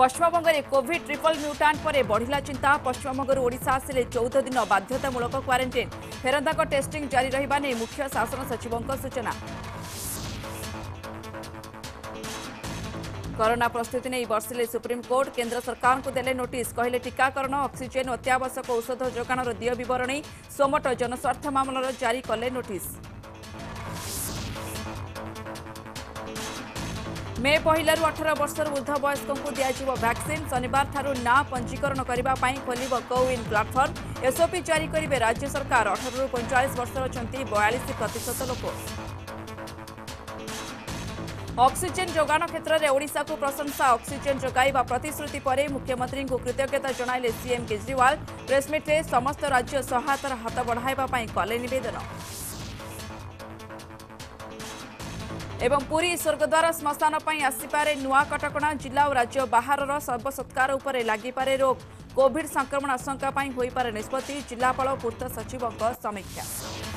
पश्चिमबंगे Covid triple म्यूटांट पर बढ़ला चिंता। पश्चिमबंग ओडिशा आसिले 14 दिन बाध्यतामूलक क्वारंटाइन फेरंदा टेस्टिंग जारी रहिबा ने मुख्य शासन सचिव सूचना। कोरोना प्रस्तुति नहीं बर्षिले सुप्रीमकोर्ट। केन्द्र सरकार को देले नोटिस, कहले टीकाकरण अक्सीजेन अत्यावश्यक औषध जोगाणर दिय बरणी। सोमट जनस्वार्थ मामलार जारी कले नोटिस। मे पहलू 18 वर्षर वृद्ध वयस्कों दिज्व वैक्सीन। शनिवार ठारू ना पंजीकरण करने खोल कोइन प्लाटफर्म। एसओपी जारी करेंगे राज्य सरकार। 18 45 वर्षर अच्छा 42% लोक। ऑक्सीजन जोगाण क्षेत्र में ओडिशा को प्रशंसा। ऑक्सीजन जोगाइबा प्रतिश्रुति पर मुख्यमंत्री को कृतज्ञता जणाइले सीएम केजरीवाल। प्रेसमिट्रे समस्त राज्य सहायतार हाथ बढ़ाई कले निवेदन। एवं पूरी स्वर्गद्वार स्मशान पर आसपे नुआ कटका। जिला और राज्य बाहर शवसत्कार उपर लगिपे रोक। कोविड संक्रमण आशंका पर होईपारे निष्पत्ति। जिलापाल पूर्त सचिव समीक्षा।